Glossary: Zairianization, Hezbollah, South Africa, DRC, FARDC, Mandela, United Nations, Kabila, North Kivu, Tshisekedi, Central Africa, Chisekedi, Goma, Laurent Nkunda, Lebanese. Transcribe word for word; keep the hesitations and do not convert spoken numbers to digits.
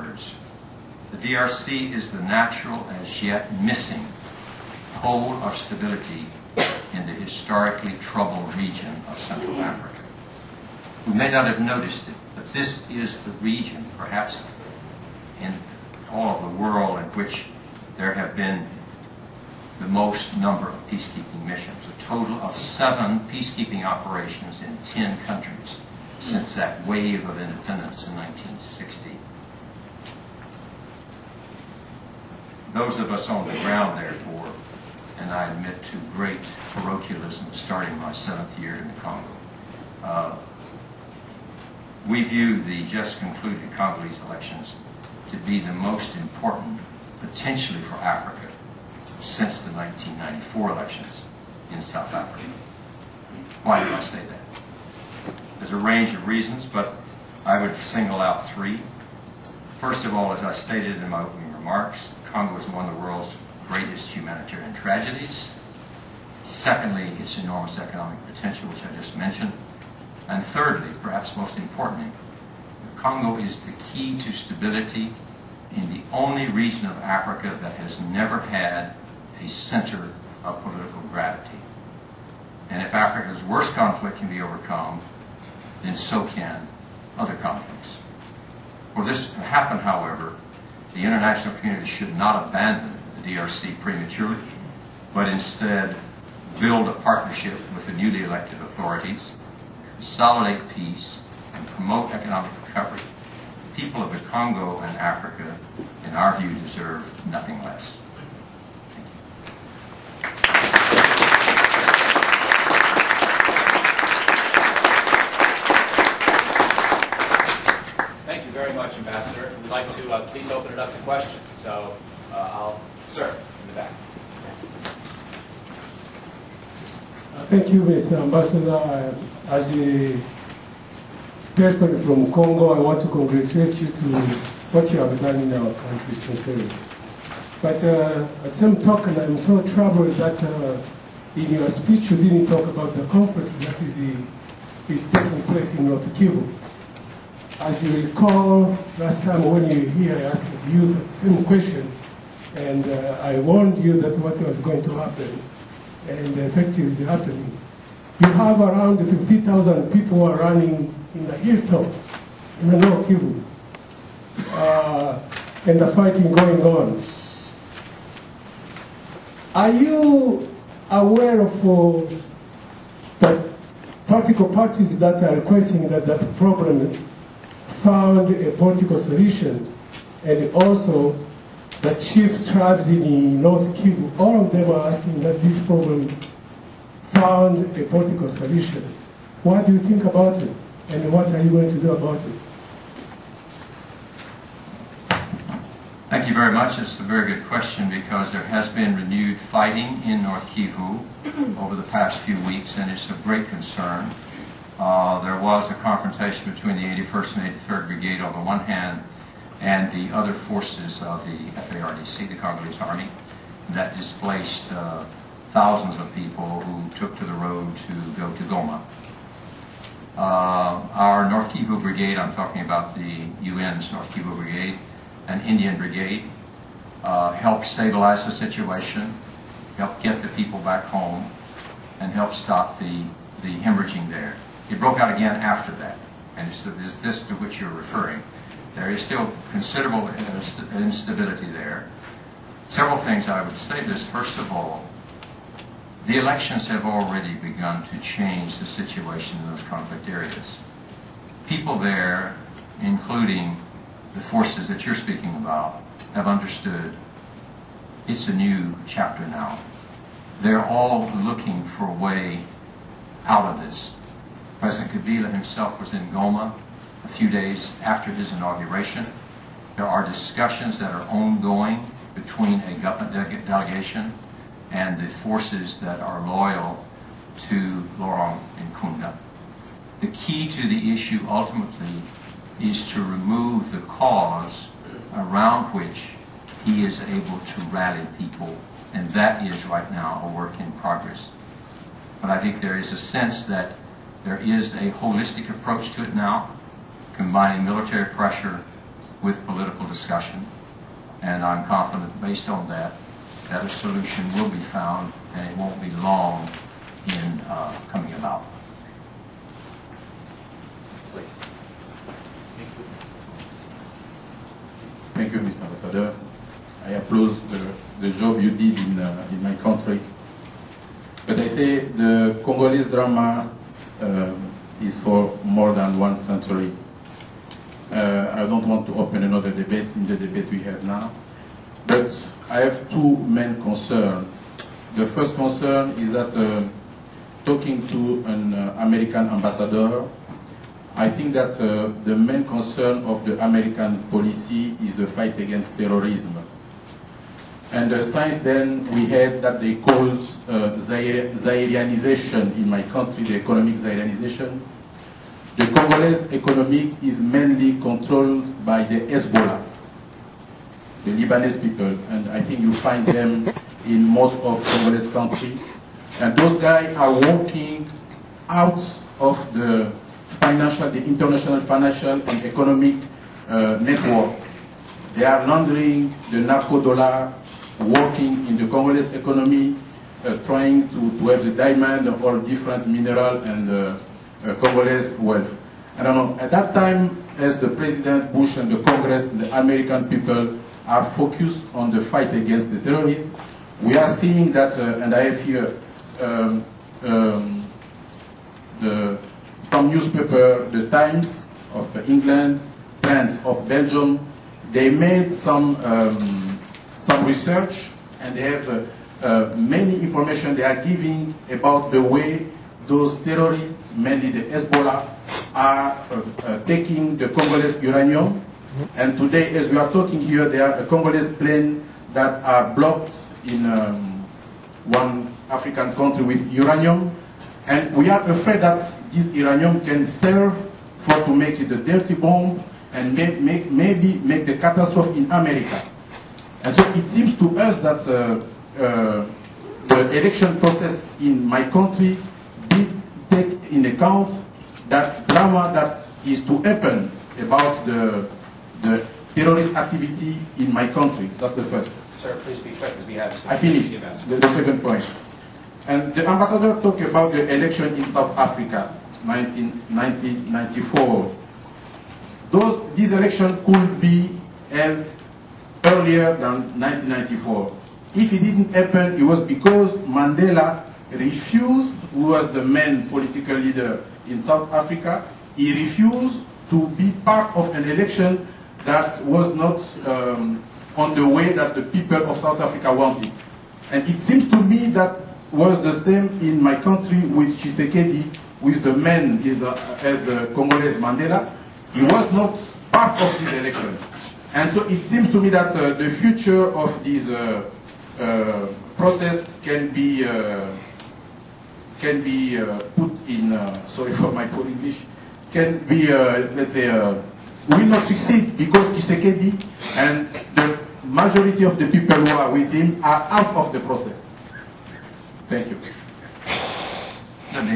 borders. The D R C is the natural, as yet missing, pole of stability in the historically troubled region of Central Africa. We may not have noticed it, but this is the region, perhaps in all of the world, in which there have been the most number of peacekeeping missions, a total of seven peacekeeping operations in ten countries since that wave of independence in nineteen sixty. Those of us on the ground, therefore, and I admit to great parochialism starting my seventh year in the Congo, uh, we view the just concluded Congolese elections to be the most important, potentially for Africa, since the nineteen ninety-four elections in South Africa. Why do I say that? There's a range of reasons, but I would single out three. First of all, as I stated in my opening remarks, Congo is one of the world's greatest humanitarian tragedies. Secondly, its enormous economic potential, which I just mentioned. And thirdly, perhaps most importantly, the Congo is the key to stability in the only region of Africa that has never had a center of political gravity. And if Africa's worst conflict can be overcome, then so can other conflicts. For this to happen, however, the international community should not abandon the D R C prematurely, but instead build a partnership with the newly elected authorities, consolidate peace, and promote economic recovery. The people of the Congo and Africa, in our view, deserve nothing less. Thank you. Thank you very much, Ambassador. We'd like to uh, please open it up to questions. So, uh, I'll, sir, in the back. Thank you, Mister Ambassador. As a person from Congo, I want to congratulate you to what you have done in our country sincerely. But uh, at some token, I'm so troubled that uh, in your speech you didn't talk about the conflict that is, the, is taking place in North Kivu. As you recall, last time when you were here, I asked you the same question, and uh, I warned you that what was going to happen, and the effect is happening. You have around fifty thousand people who are running in the hilltop, in the North Kivu, uh, and the fighting going on. Are you aware of uh, the political parties that are requesting that that problem found a political solution, and also the chief tribes in North Kivu, all of them are asking that this problem found a political solution? What do you think about it? And what are you going to do about it? Thank you very much. It's a very good question, because there has been renewed fighting in North Kivu over the past few weeks, and it's of great concern. Uh, there was a confrontation between the eighty-first and eighty-third Brigade on the one hand and the other forces of the F A R D C, the Congolese Army, that displaced uh, thousands of people who took to the road to go to Goma. Uh, our North Kivu Brigade, I'm talking about the U N's North Kivu Brigade, an Indian brigade, uh, helped stabilize the situation, helped get the people back home, and helped stop the, the hemorrhaging there. It broke out again after that, and it's, it's this to which you're referring. There is still considerable instability there. Several things I would say this. First of all, the elections have already begun to change the situation in those conflict areas. People there, including the forces that you're speaking about, have understood it's a new chapter now. They're all looking for a way out of this. President Kabila himself was in Goma a few days after his inauguration. There are discussions that are ongoing between a government dele- delegation and the forces that are loyal to Laurent Nkunda. The key to the issue ultimately is to remove the cause around which he is able to rally people, and that is right now a work in progress. But I think there is a sense that there is a holistic approach to it now, combining military pressure, with political discussion, and I'm confident based on that that a solution will be found, and it won't be long in uh, coming about. Please. Thank you, Mister Ambassador. I applaud the, the job you did in, uh, in my country. But I say the Congolese drama um, is for more than one century. Uh, I don't want to open another debate in the debate we have now. But I have two main concerns. The first concern is that uh, talking to an uh, American ambassador, I think that uh, the main concern of the American policy is the fight against terrorism. And uh, since then, we had that they called uh, Zaire, Zairianization in my country, the economic Zairianization. The Congolese economy is mainly controlled by the Hezbollah, the Lebanese people, and I think you find them in most of Congolese country. And those guys are working out of the financial, the international financial and economic uh, network. They are laundering the narco dollar, working in the Congolese economy, uh, trying to, to have the diamond of all different mineral and uh, uh, Congolese wealth. I don't know, at that time, as the President Bush and the Congress and the American people are focused on the fight against the terrorists, we are seeing that, uh, and I have here um, um, the, some newspaper, the Times of England, Times of Belgium, they made some um, some research, and they have uh, uh, many information they are giving about the way those terrorists, mainly the Hezbollah, are uh, uh, taking the Congolese uranium. And today, as we are talking here, there are a Congolese plane that are blocked in um, one African country with uranium. And we are afraid that this uranium can serve for to make it a dirty bomb and may, may, maybe make the catastrophe in America. And so it seems to us that uh, uh, the election process in my country did take in account that drama that is to happen about the, the terrorist activity in my country. That's the first. Sir, please be quick because we have some. I finished the, the second point. And the ambassador talked about the election in South Africa, nineteen ninety-four. Those, this election could be held earlier than nineteen ninety-four. If it didn't happen, it was because Mandela refused, who was the main political leader in South Africa, he refused to be part of an election that was not um, on the way that the people of South Africa wanted. And it seems to me that was the same in my country with Chisekedi, with the man is, uh, as the Congolese Mandela. He was not part of this election. And so it seems to me that uh, the future of this uh, uh, process can be uh, can be uh, put in, uh, sorry for my poor English, can be, uh, let's say, uh, will not succeed because Tshisekedi and the majority of the people who are with him are out of the process. Thank you.